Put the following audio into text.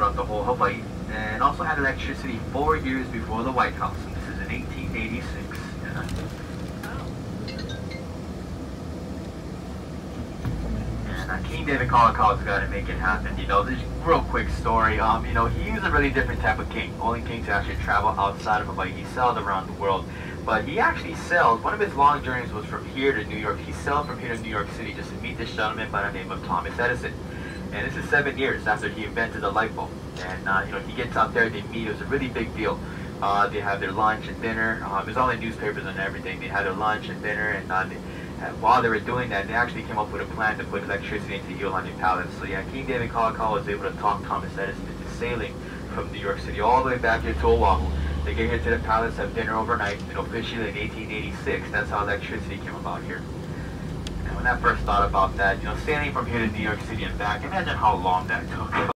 throughout the whole Hawaii, and also had electricity 4 years before the White House. This is in 1886. Yeah. King David Kalakaua's got to make it happen. You know, this real quick story. You know, he was a really different type of king. Only king to actually travel outside of Hawaii. He sailed around the world, but he actually sailed. One of his long journeys was from here to New York. He sailed from here to New York City just to meet this gentleman by the name of Thomas Edison. And this is 7 years after he invented the light bulb. And you know, he gets out there. They meet. It was a really big deal. They have their lunch and dinner. There's all the newspapers and everything. They had their lunch and dinner, and while they were doing that, they actually came up with a plan to put electricity into Iolani Palace. So yeah, King David Kalakaua was able to talk Thomas Edison into sailing from New York City all the way back here to Oahu. They get here to the palace, have dinner overnight, and officially in 1886, that's how electricity came about here. And when I first thought about that, you know, sailing from here to New York City and back, imagine how long that took.